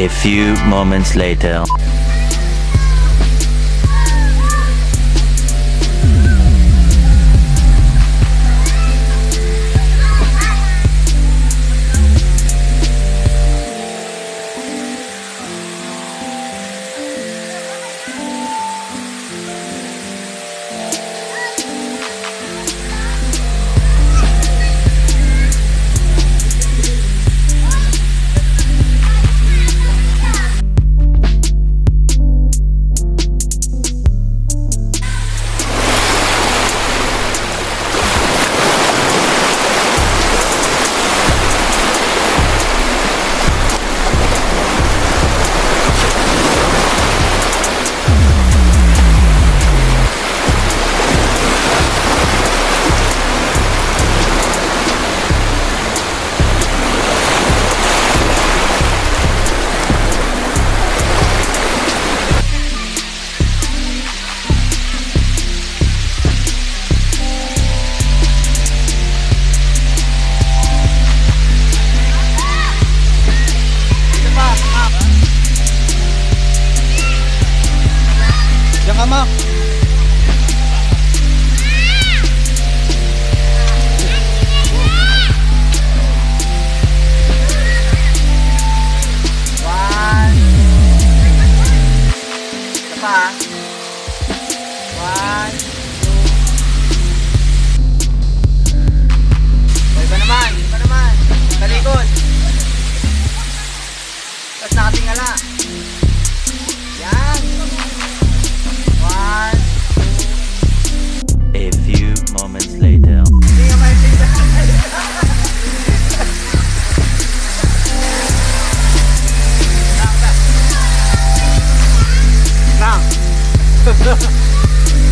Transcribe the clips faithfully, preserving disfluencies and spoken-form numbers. A few moments later.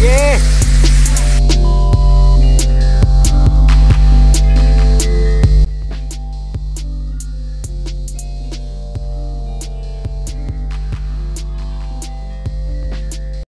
Yes!